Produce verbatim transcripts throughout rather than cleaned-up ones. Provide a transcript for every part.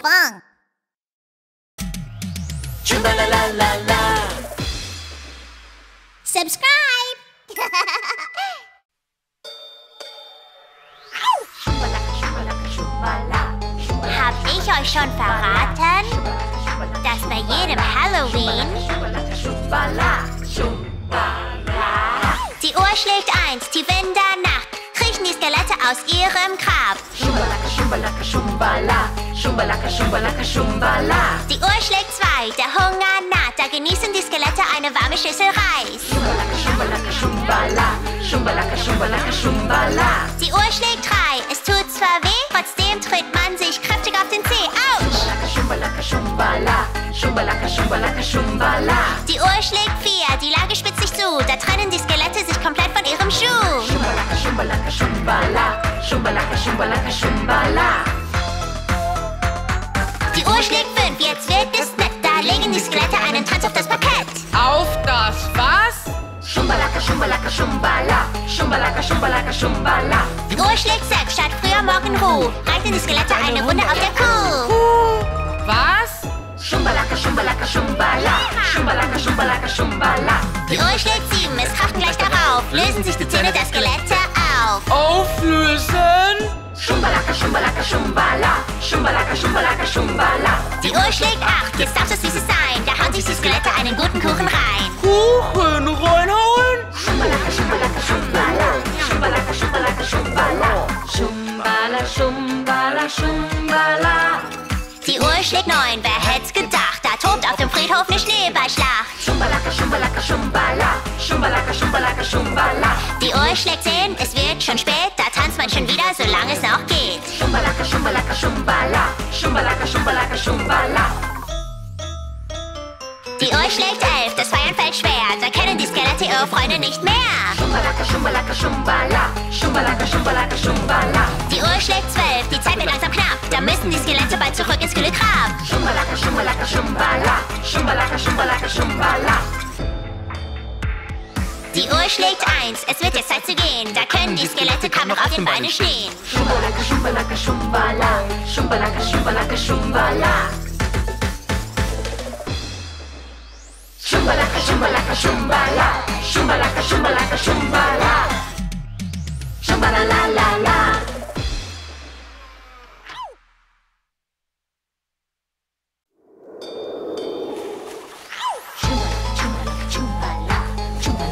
Pinkfong. Chumba la la la la. Subscribe. Hab ich euch schon verraten, dass bei jedem Halloween die Uhr schlägt eins, tief in der Nacht, kriechen die Skelette aus ihrem Grab. Die Uhr schlägt zwei, der Hunger naht, da genießen die Skelette eine warme Schüssel Reis. Die Uhr schlägt drei, es tut zwar weh, trotzdem tritt man sich kräftig auf den Zeh. Autsch! Die Uhr schlägt vier, die Lage spitzt sich zu, da trennen die Skelette sich komplett von ihrem Schuh. Die Uhr schlägt fünf, jetzt wird es nett, da legen die Skelette einen Tanz auf das Parkett. Auf das was? Schumbalaka, Schumbalaka, Schumbala. Schumbalaka, Schumbalaka, Schumbala. Die Uhr schlägt sechs, statt früher Morgenruh, reiten die Skelette eine Runde auf der Kuh. Was? Schumbalaka, Schumbalaka, Schumbala. Schumbalaka, Schumbalaka, Schumbala. Die Uhr schlägt sieben, es krachen gleich darauf, lösen sich die Zähne der Skelette auf. Auflösen? Schumbalaka, Schumbalaka, Schumbala. Schumbalaka, Schumbalaka, Schumbala. Die Uhr schlägt acht, jetzt darf es süßes sein, da hauen sich die Skelette einen guten Kuchen rein. Kuchen reinhauen? Schumbalaka, Schumbalaka, Schumbala. Schumbalaka, Schumbalaka, Schumbala. Schumbala, Schumbala, Schumbala. Die Uhr schlägt neun, wer hätt's gedacht, da tobt auf dem Friedhof eine Schneeballschlacht. Schumbalaka, Schumbalaka, Schumbala. Schumbalaka, Schumbalaka, Schumbala. Die Uhr schlägt zehn, es wird schon spät, da tanzt man schon wieder, solange es noch geht. Schumbalaka, Schumbalaka, Schumbala. Schumbalaka, Schumbalaka, Schumbala. Die Uhr schlägt elf, das Feiern fällt schwer, da kennen die Skelette ihre Freunde nicht mehr. Schumbalaka, Schumbalaka, Schumbala. Schumbalaka, Schumbalaka, Schumbala. Die Uhr schlägt zwölf, die Zeit wird langsam knapp, da müssen die Skelette bald zurück ins kühle Grab. Schumbalaka, Schumbalaka, Schumbala. Schumbalaka, Schumbalaka, Schumbala. Die Uhr schlägt eins, es wird jetzt Zeit zu gehen, da können die Skelette kaum noch auf den Beinen stehen. Schumbalaka, Schumbalaka, Schumbala. Schumbalaka, Schumbalaka, Schumbala. Schumbalaka, Schumbalaka, Schumbala. Schumbalaka, Schumbalaka, Schumbala. Schumbala la la la.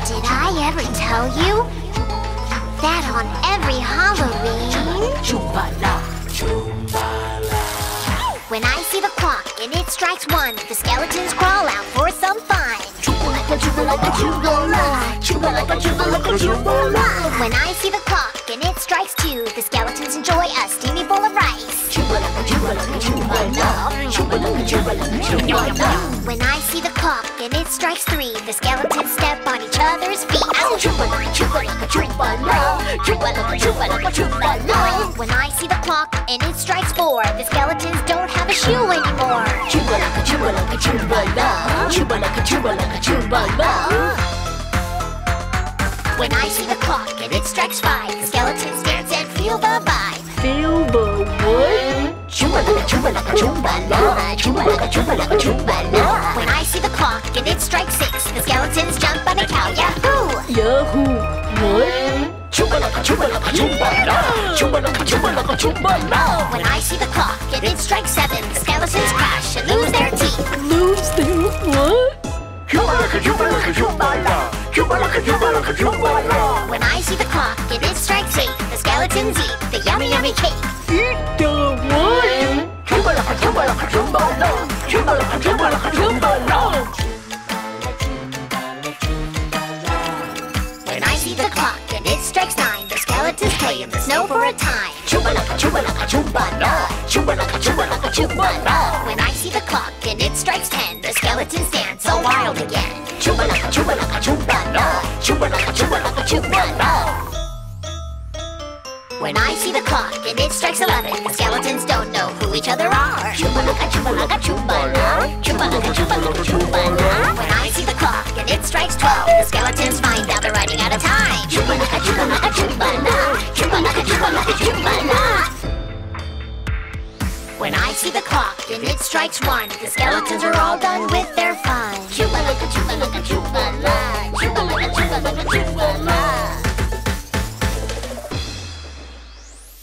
Did I ever tell you that on every Halloween, Schumbala, Schumbala. When I see the clock and it strikes one, the skeletons crawl out for some fun. When I see the clock and it strikes two, the skeletons enjoy a steamy bowl of rice. When I see the clock and it strikes three, the skeletons step on each other's feet. When I see the clock and it strikes four, the skeletons don't have a shoe anymore. When I see the clock and it strikes five, the skeletons dance and feel the vibe. Feel the what? When I see the clock and it strikes six, the skeletons jump on a cow. Yahoo! Yahoo! What? When I see the clock and it strikes seven, the skeletons crash and lose their teeth. Lose their what? When I see the clock and it strikes eight, the skeletons eat the yummy yummy cake. Eat the what? When I see the clock and it strikes nine, the skeletons play in the snow for a time. When I see the clock and it strikes ten, the skeletons dance so wild again. When I see the clock and it strikes eleven, the skeletons don't know who each other are. When I see the clock and it strikes twelve, the skeletons find out they're running out of time. When I see the clock and it strikes one, the skeletons are all done with their fun. Chupa-looka, chupa-looka, chupa-la. Chupa-looka, chupa-looka, chupa-la.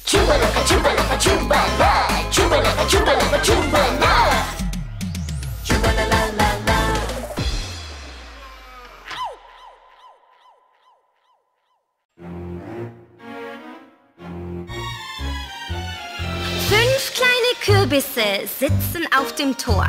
Chupa-looka, chupa-looka, chupa-la. Chupa-looka, chupa-looka, chupa-la. Chupa-la-la-la-la. Kürbisse sitzen auf dem Tor.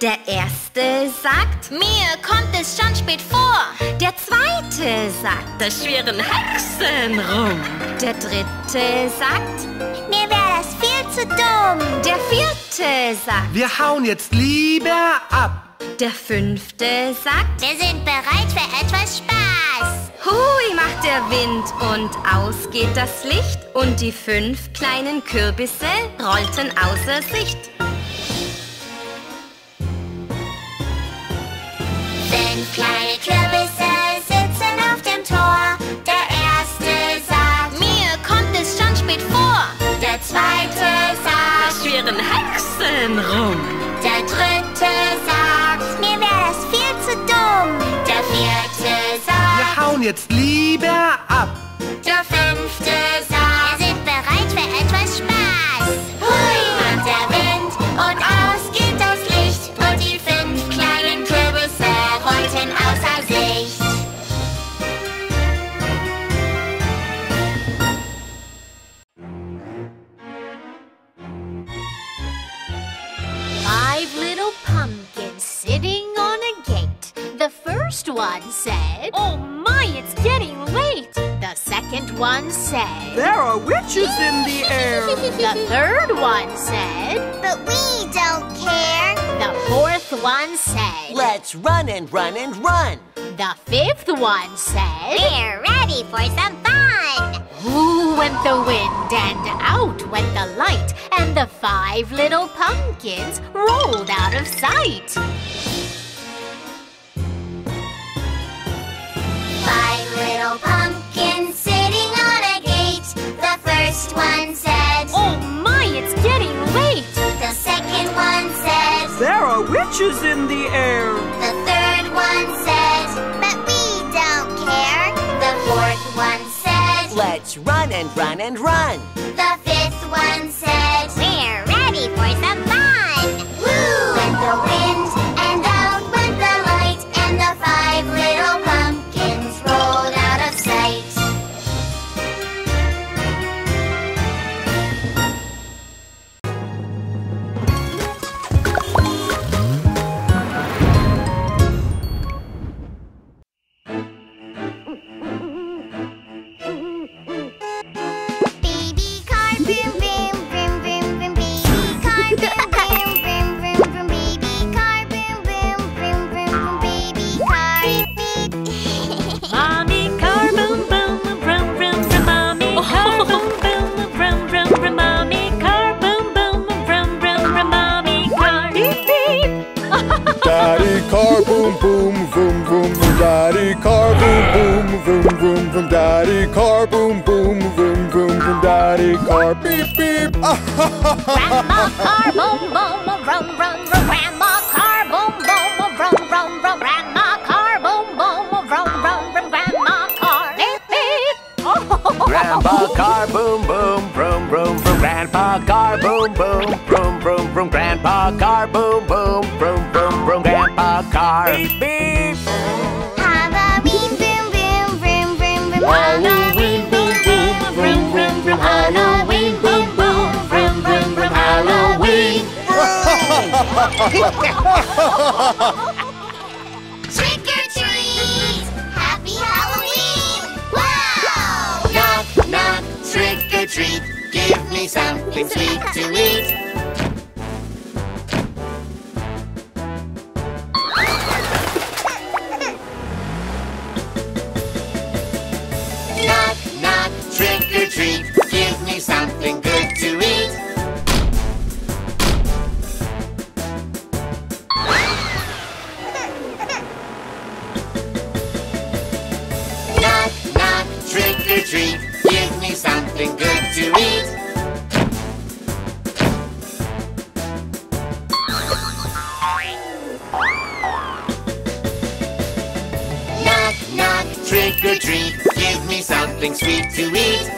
Der erste sagt, mir kommt es schon spät vor. Der zweite sagt, das schwirren Hexen rum. Der dritte sagt, mir wäre das viel zu dumm. Der vierte sagt, wir hauen jetzt lieber ab. Der fünfte sagt, wir sind bereit für etwas Spaß. Hui, macht der Wind und aus geht das Licht und die fünf kleinen Kürbisse rollten außer Sicht. Fünf kleine Kürbisse sitzen auf dem Tor. Der erste sagt, mir kommt es schon spät vor. Der zweite sagt, da schwirren Hexen rum. Der dritte sagt, mir wäre das viel zu dumm. Der vierte sagt, hauen jetzt lieber ab. Der fünfte sagt, wir sind bereit für etwas Spaß. Hui, macht der Wind und aus geht das Licht und die fünf kleinen Kürbisse rollten außer Sicht. Five little pumpkins sitting on a gate. The first one said, oh my, it's getting late. The second one said, there are witches in the air. The third one said, but we don't care. The fourth one said, let's run and run and run. The fifth one said, we're ready for some fun. Ooh went the wind and out went the light, and the five little pumpkins rolled out of sight. Five little pumpkins sitting on a gate. The first one said, oh my, it's getting late. The second one said, there are witches in the air. The third one said, but we don't care. The fourth one said, let's run and run and run. The fifth one said, we're ready for some fun. Woo! With the wind and out with the light, and the five little pumpkins rolled out of sight. Baby car, boom, boom, boom, boom, boom. Baby car, boom, boom, boom, boom, boom. Baby car, boom, boom, boom, boom, boom. Baby car, beep, beep. Mommy car, boom, boom, vroom, vroom, vroom. Mommy car, boom, boom, vroom, vroom, vroom. Mommy car, boom, boom, vroom, vroom, vroom. Mommy car, beep, beep. Daddy car, boom, boom, vroom, vroom, vroom. Daddy car, boom, boom, vroom, vroom, vroom. Daddy car, boom, boom, vroom, vroom, vroom. Daddy car, beep, beep. Grandma car, boom, boom, vroom, vroom, vroom. Grandma car, boom, boom, vroom, vroom, vroom. Grandma car, boom, boom, vroom, vroom. Grandpa car, boom, boom, vroom, vroom, vroom. Grandpa car, boom, boom, vroom, vroom, vroom. Grandpa car, boom, boom, vroom, vroom, vroom. Grandpa car, beep, beep. Halloween, boom, boom, vroom, vroom, vroom. Halloween, boom, boom, vroom, vroom, vroom. Halloween, boom, boom, vroom, vroom, vroom. Halloween. Trick or treat! Happy Halloween! Wow! Knock, knock, trick or treat, give me something sweet to eat. Knock, knock, trick or treat, give me something good to eat. Knock, knock, trick or treat, give me something good to eat. a treat. Give me something sweet to eat.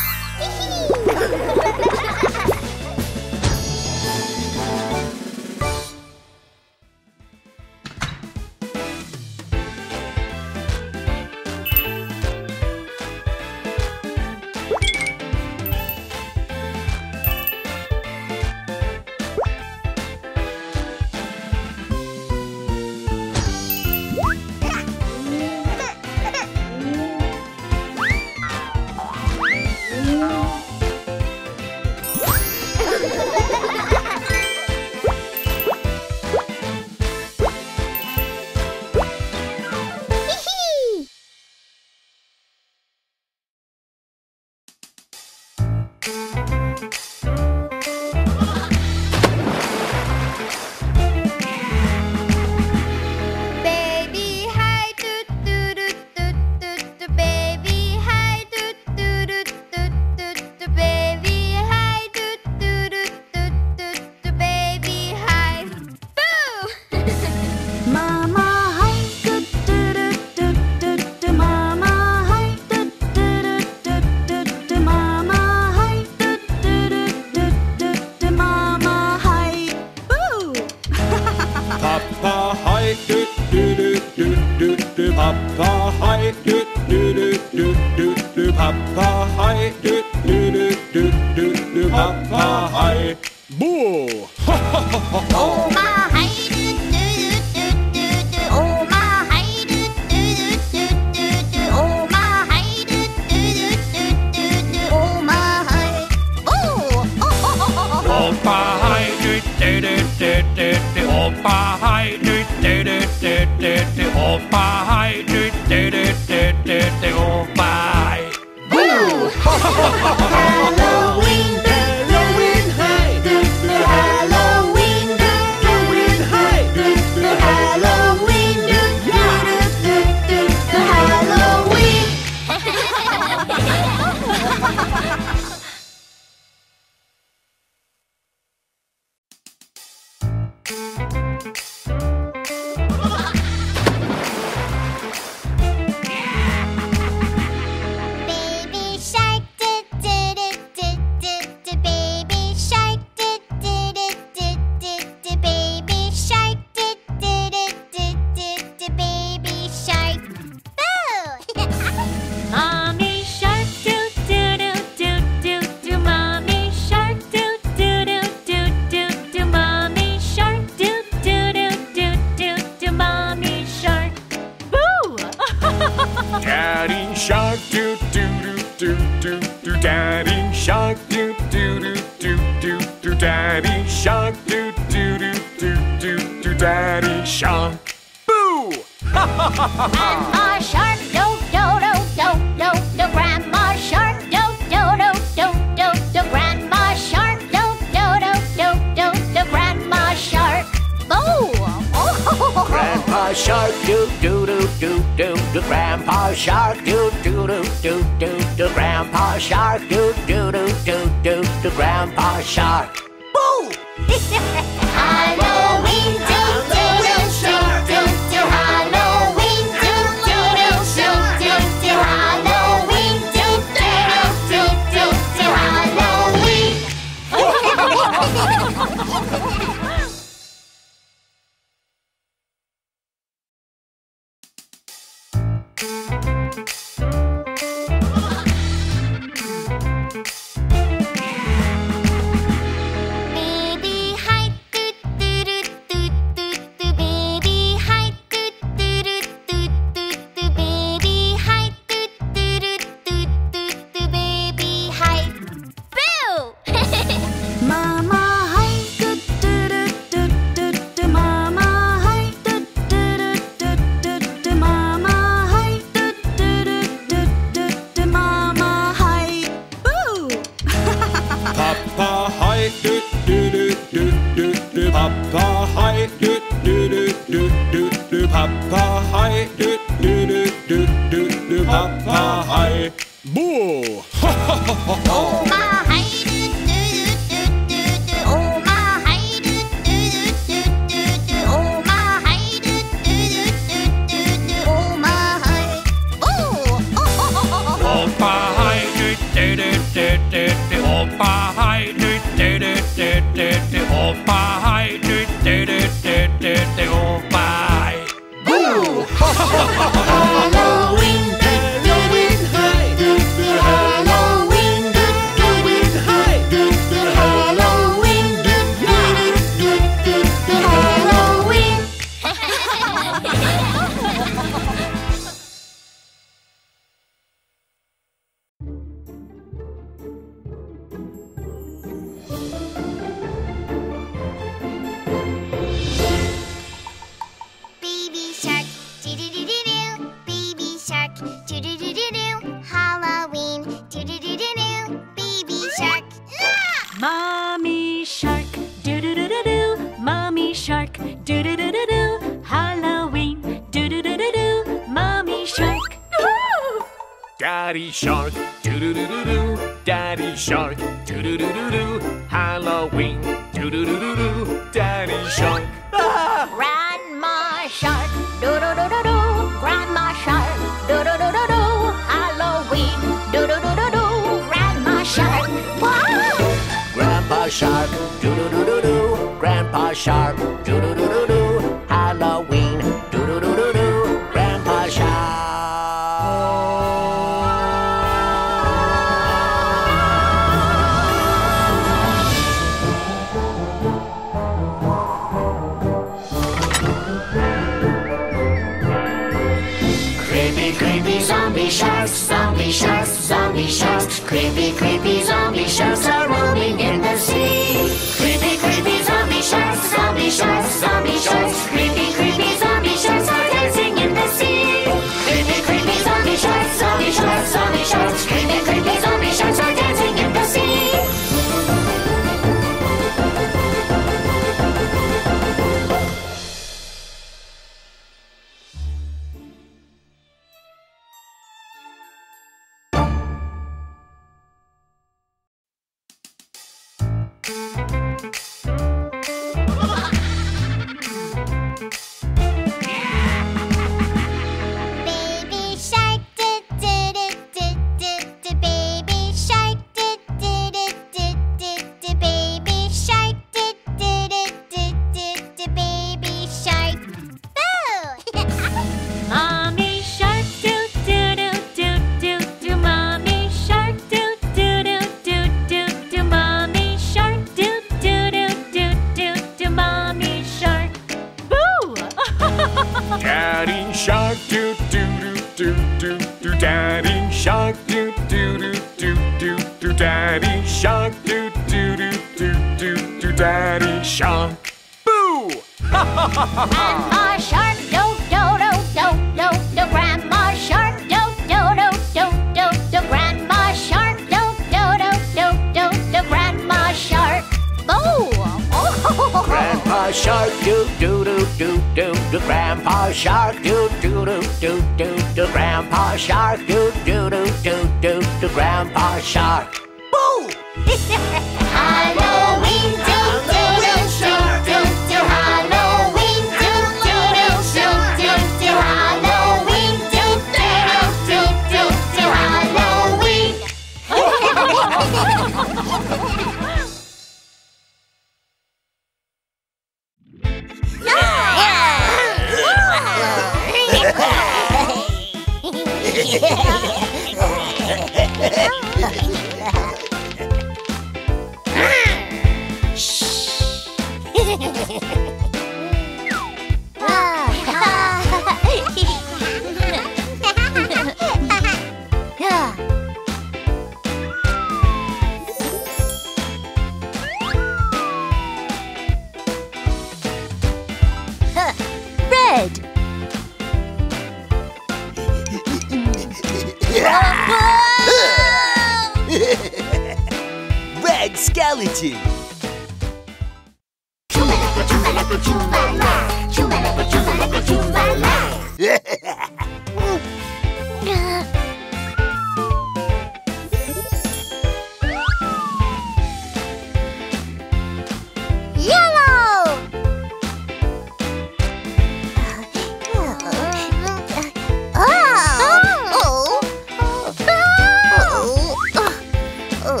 Oh.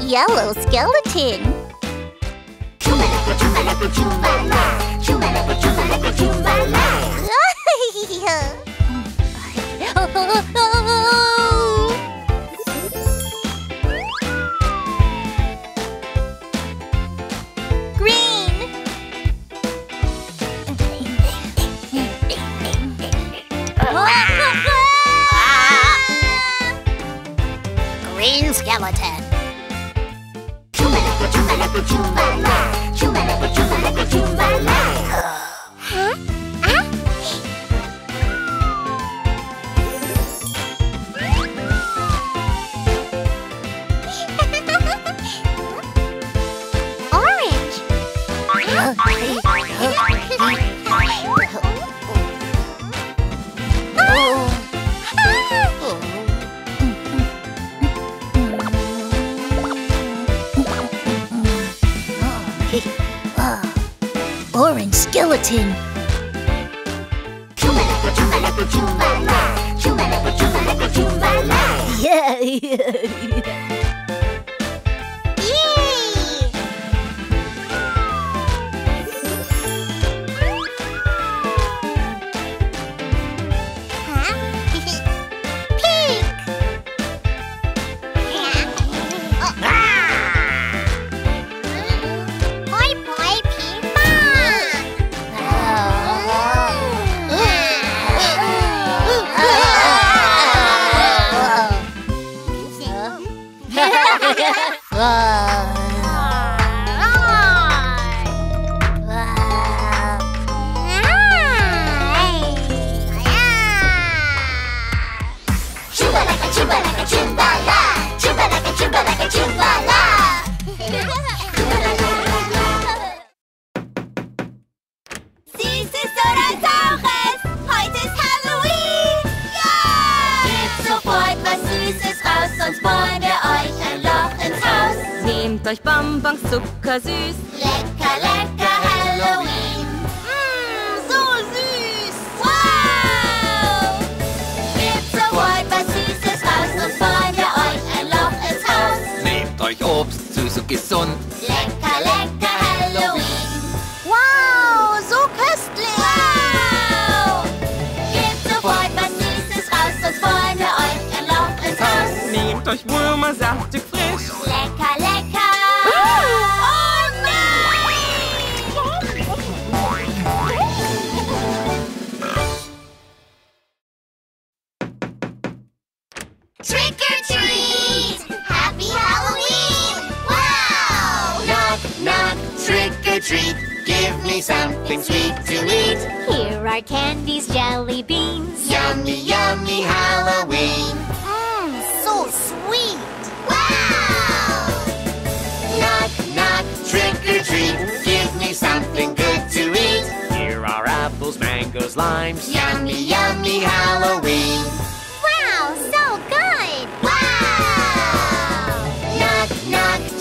Yellow skeleton. Skeleton. Huh? Huh? Orange. Orange skeleton. Yeah, yeah. Euch Bonbons zuckersüß. Lecker, lecker Halloween. Mmm, so süß. Wow! Gibt's so wohl was Süßes raus, sonst wollen wir euch ein Loch ins Haus. Nehmt euch Obst, süß und gesund. Lecker, lecker Halloween. Wow, so köstlich. Wow! Gibt's so wohl was Süßes raus, sonst wollen wir euch ein Loch ins Haus. Nehmt euch Würmer, saftig frisch. Lecker, lecker. Trick or treat! Happy Halloween! Wow! Knock, knock, trick or treat. Give me something sweet to eat. Here are candies, jelly beans. Yummy, yummy Halloween. Mmm, so sweet! Wow! Knock, knock, trick or treat. Give me something good to eat. Here are apples, mangoes, limes. Yummy, yummy Halloween. Wow, so good!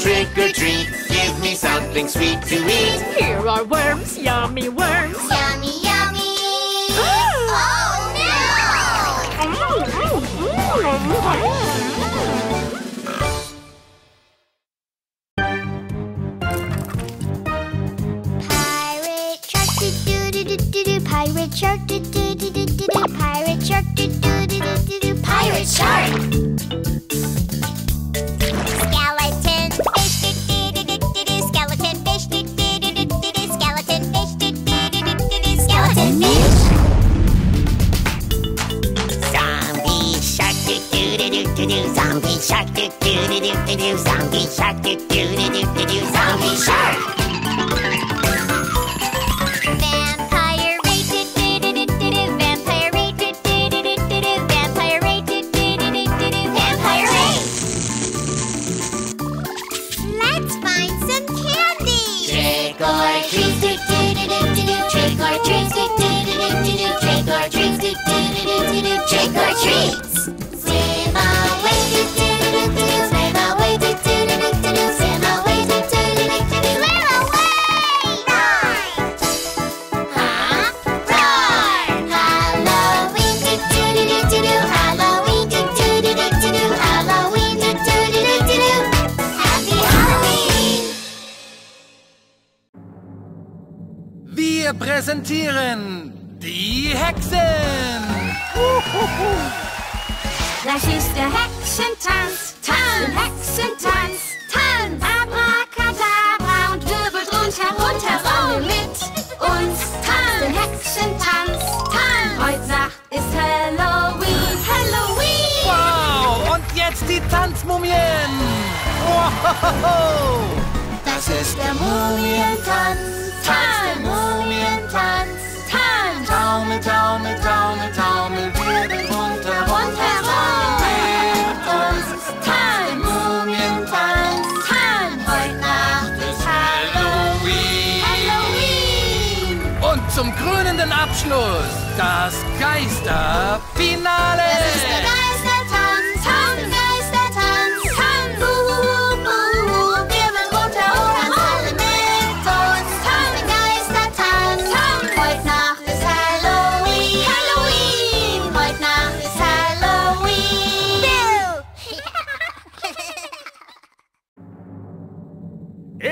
Trick or treat, give me something sweet to eat. Here are worms, yummy worms. Yummy, yummy. Oh no! Pirate shark, do do do do do. Pirate shark, do do do do do. Pirate shark, do do do do do. Pirate shark. Zombie shark, do do do do do do. Zombie shark, do do do do do do. Zombie shark. Vampire raid, do do do do do. Vampire raid, do do do do do. Vampire raid, do do do do do. Vampire raid. Let's find some candy. Trick or treat, do do do do do. Trick or treat, do do do do do. Trick or treat, do do do do do. Trick or treat. Wir präsentieren die Hexen. Uhuhu. Gleich ist der Hexentanz, Tanz, Hexentanz, Tanz. Abracadabra und wirbelt rundherum mit uns. Tanz, der Hexentanz, Tanz. Heute Nacht ist Halloween, Halloween. Wow, und jetzt die Tanzmumien. Wow. Das ist der Mumientanz. Tanz, der Mumientanz, Tanz! Taumel, taumel, taumel, taumel, wirbel runter, runter, mit uns. Tanz, der Mumientanz, Tanz! Heute Nacht ist Halloween, Halloween! Und zum krönenden Abschluss das Geisterfinale! Das ist der Geistertanz, Tanz, der Geistertanz, Tanz! Uhuhu, uhuhu, wirbel runter, runter, alle mit uns.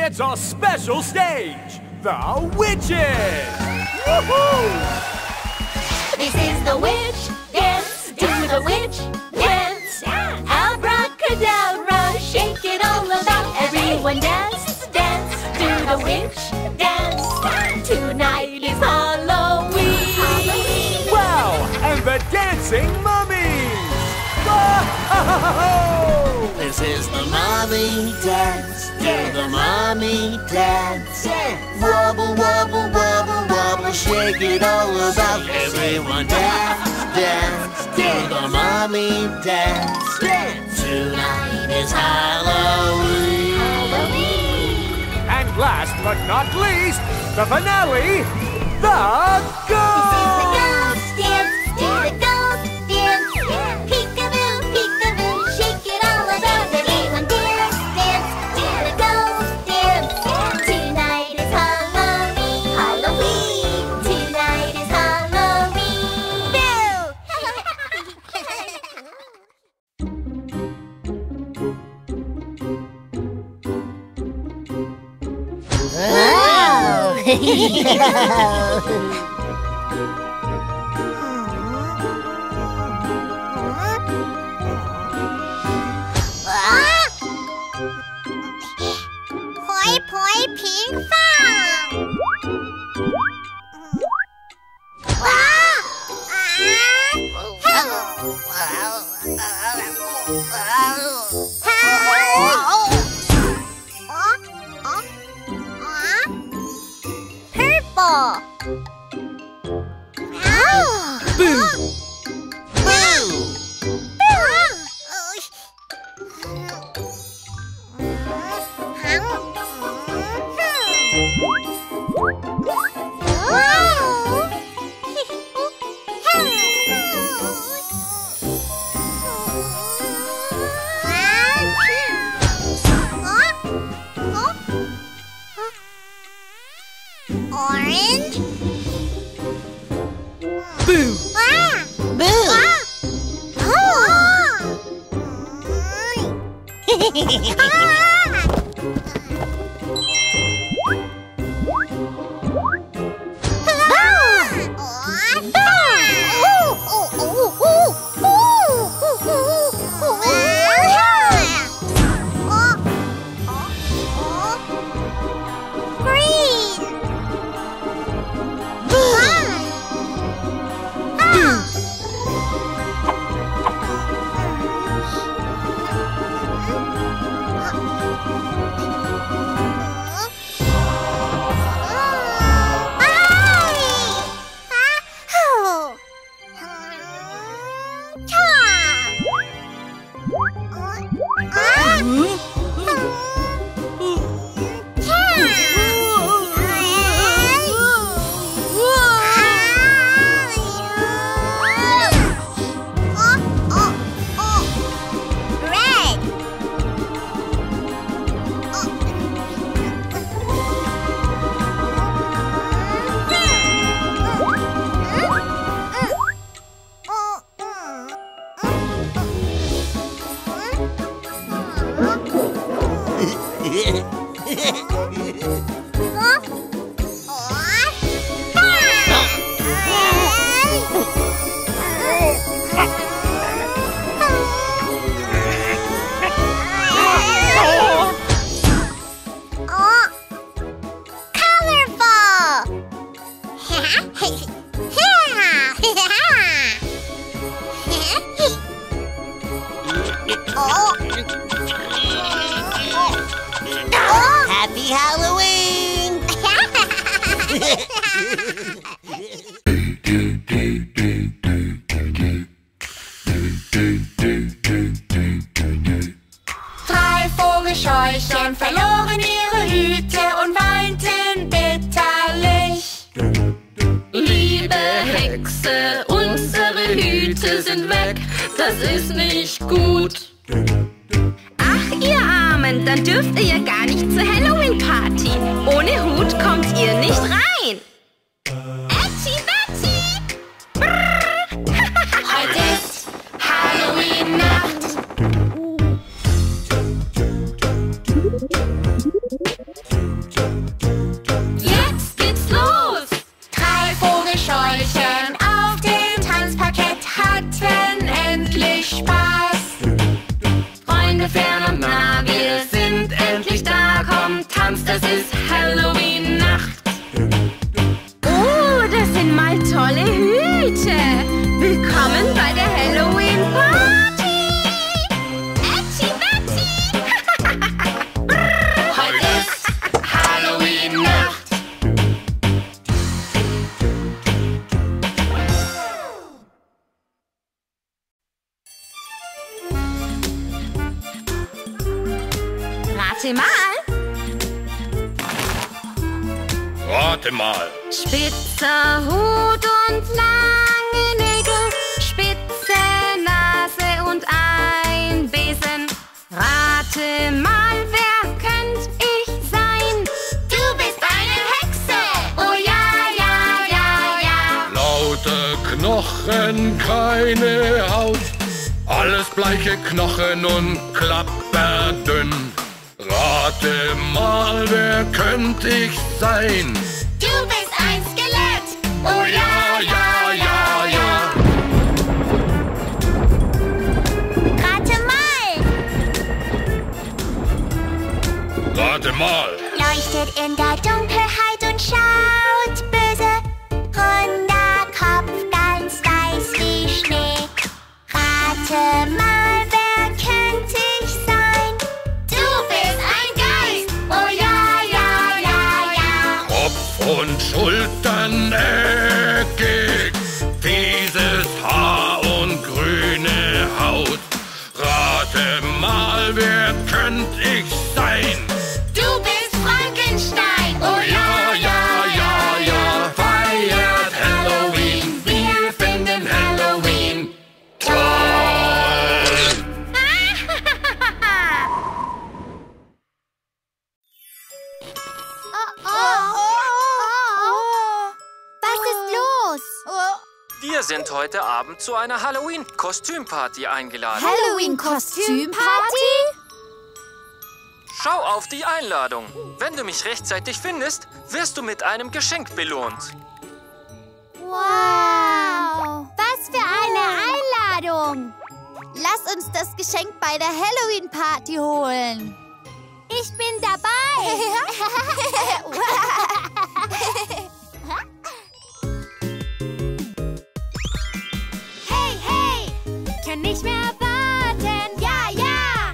It's our special stage, the witches! Woohoo! This is the witch dance, do the witch dance. Abracadabra, shake it all about. Everyone dance, dance, do the witch dance. Tonight is Halloween. Halloween. Wow, and the dancing mummies! This is the mummy dance. Do the mommy dance, dance. Wobble, wobble, wobble, wobble, shake it all about. Everyone dance, dance, dance. Do the mommy dance, dance. Tonight is Halloween. Halloween. And last but not least, the finale, the ghost. This is the ghost dance, do the ghost dance, dance. Peekaboo, peekaboo, shake it all about. Everyone dance. Ah! Poi Poi Pinkfong! Ah! Ah! Purple. Oh. Boo. Boo. Orange. Boo. Ah. Boo. Ah. Oh. Ah. Huh? Aww. Happy Halloween! Drei Vogelscheuchen verloren ihre Hüte und weinten bitterlich. Liebe Hexe, unsere Hüte sind weg, das ist nicht gut. Ach, ihr Armen, dann dürft ihr ja gar nicht zur Halloween-Party. Ohne Hut kommt ihr nicht rein. Etschi Betschi! Heute ist Halloween-Nacht. Jetzt geht's los! Drei Vogelscheuchen auf dem Tanzparkett hatten endlich Spaß. Fern und nah, wir sind endlich da. Komm, tanzt, das ist Halloween-Nacht. Oh, das sind mal tolle Hüte. Willkommen bei der Halloween-Party. Etschi Betschi. Heute ist Halloween-Nacht. Rate mal! Rate mal! Spitzer Hut und lange Nägel, spitze Nase und ein Besen. Rate mal, wer könnt ich sein? Du bist eine Hexe! Oh ja, ja, ja, ja! Laute Knochen, keine Haut, alles bleiche Knochen und klapperdünn. Rate mal, wer könnte ich sein? Du bist ein Skelett! Oh ja, ja, ja, ja! Rate mal! Rate mal! Leuchtet in der Dunkelheit und schaut böse. Runder Kopf, ganz weiß wie Schnee. Rate mal, wer könnte ich sein? Und Schultern eckig, dieses Haar und grüne Haut. Rate mal, wer könnt ich sein? Du bist Frankenstein! Oh ja, ja, ja, ja! Feiert Halloween, wir finden Halloween toll! Oh, oh, oh! Wir sind heute Abend zu einer Halloween-Kostümparty eingeladen. Halloween-Kostümparty? Schau auf die Einladung. Wenn du mich rechtzeitig findest, wirst du mit einem Geschenk belohnt. Wow! Was für eine Einladung! Lass uns das Geschenk bei der Halloween-Party holen. Ich bin dabei! Nicht mehr warten, ja, ja!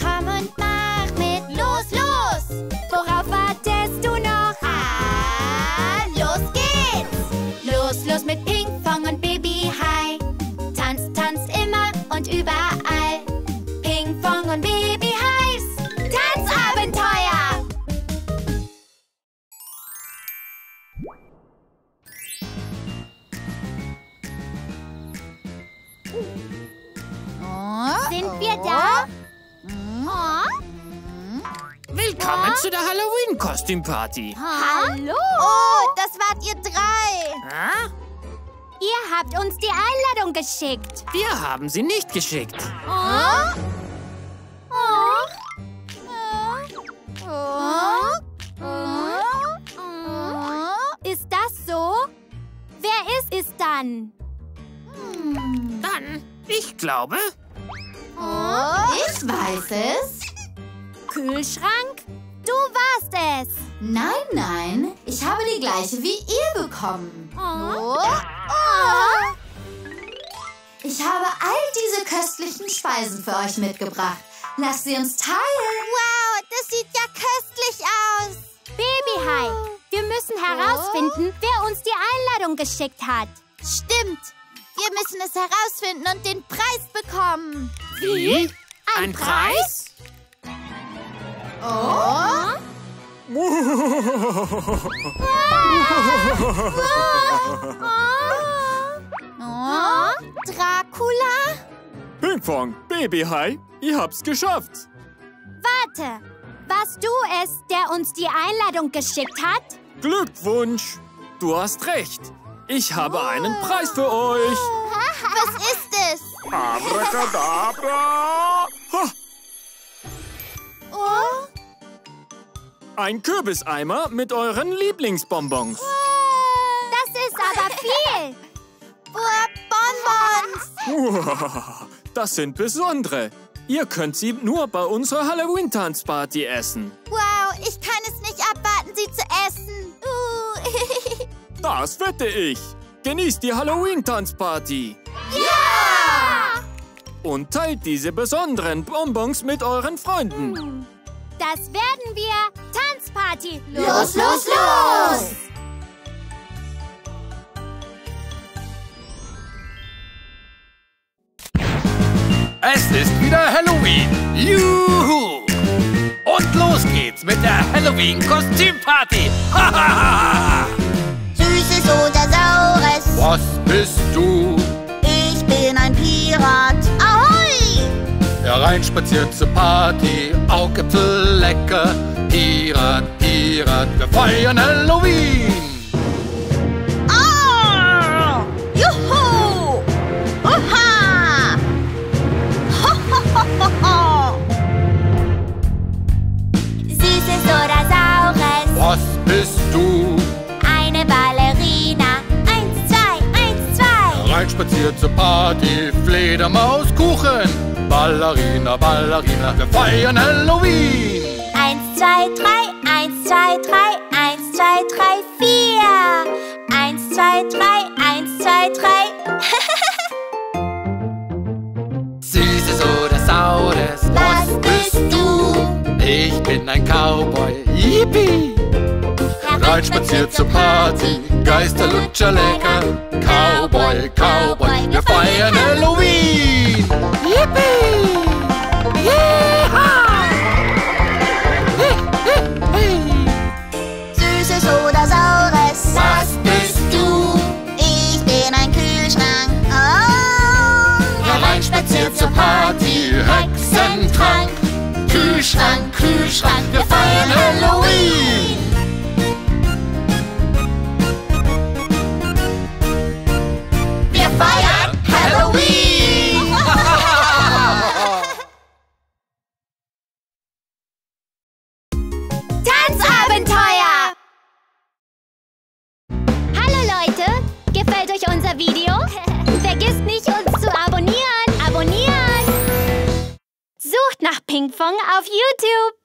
Komm und mach mit, los, los! Worauf wartest du noch? Ah, los geht's! Los, los mit Pinkfong und Baby High. Tanz, tanz immer und überall. Pinkfong und Baby Highs Tanzabenteuer! Uh. Sind wir da? Willkommen zu der Halloween-Kostümparty. Hallo! Oh, das wart ihr drei. Ihr habt uns die Einladung geschickt. Wir haben sie nicht geschickt. Ist das so? Wer ist es dann? Dann? Ich glaube... Oh, ich weiß es. Kühlschrank? Du warst es. Nein, nein. Ich habe die gleiche wie ihr bekommen. Oh. Oh. Ich habe all diese köstlichen Speisen für euch mitgebracht. Lasst sie uns teilen. Wow, das sieht ja köstlich aus. Hai. Wir müssen herausfinden, wer uns die Einladung geschickt hat. Stimmt. Wir müssen es herausfinden und den Preis bekommen. Wie? Ein, Ein Preis? Preis? Oh? Oh? Dracula? Pinkfong, Babyhai, ihr habt's geschafft. Warte, warst du es, der uns die Einladung geschickt hat? Glückwunsch, du hast recht. Ich habe oh. einen Preis für euch. Was ist es? Abracadabra! Ha. Oh? Ein Kürbiseimer mit euren Lieblingsbonbons. Oh. Das ist aber viel. Bonbons! Das sind besondere. Ihr könnt sie nur bei unserer Halloween-Tanzparty essen. Wow, ich kann es nicht abwarten, sie zu essen. Uh. Das wette ich. Genießt die Halloween-Tanzparty. Ja! Und teilt diese besonderen Bonbons mit euren Freunden. Das werden wir. Tanzparty. Los, los, los! Es ist wieder Halloween. Juhu! Und los geht's mit der Halloween-Kostümparty. Hahaha! Süßes oder Saures? Was bist du? Ich bin ein Pirat. Ahoi! Hereinspaziert zur Party, Augäpfel lecker. Pirat, Pirat, wir feiern Halloween. Ah! Juhu! Oha! Süßes oder Saures? Was bist du? Eine Ballerina. Eins, zwei, eins, zwei. Reinspaziert zur Party, Fledermauskuchen. Ballerina, Ballerina, wir feiern Halloween. Eins, zwei, drei, eins, zwei, drei, eins, zwei, drei, vier. Eins, zwei, drei, eins, zwei, drei. Süßes oder Saures? Was bist du? Ich bin ein Cowboy, yippie! Hereinspaziert zur Party, Geisterlutscher lecker. Cowboy, Cowboy, wir feiern Halloween! Yippie! Yeehaw! Hey, hey, hey! Süßes oder Saures? Was bist du? Ich bin ein Kühlschrank. Oh! Hereinspaziert zur Party, Hexentrank. Kühlschrank, Kühlschrank, wir feiern Halloween! Wir feiern Halloween! Tanzabenteuer! Hallo Leute, gefällt euch unser Video? Vergisst nicht, uns zu abonnieren! Abonnieren! Sucht nach Pinkfong auf YouTube!